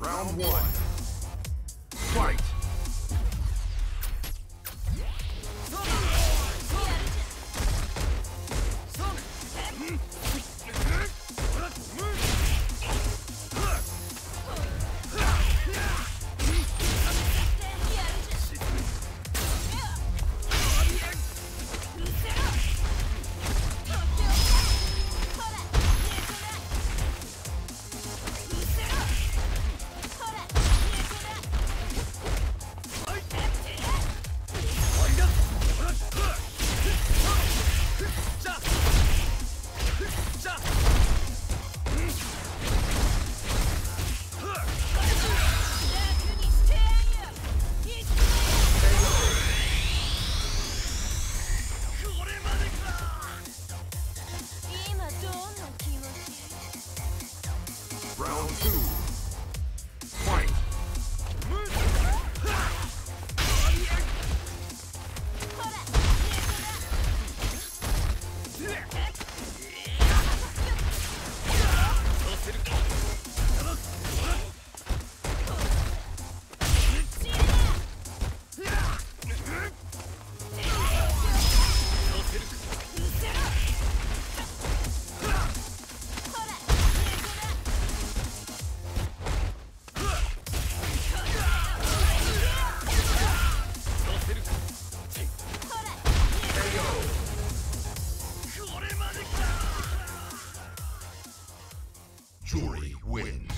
Round one. Fight! Round two. Fight! Juri wins.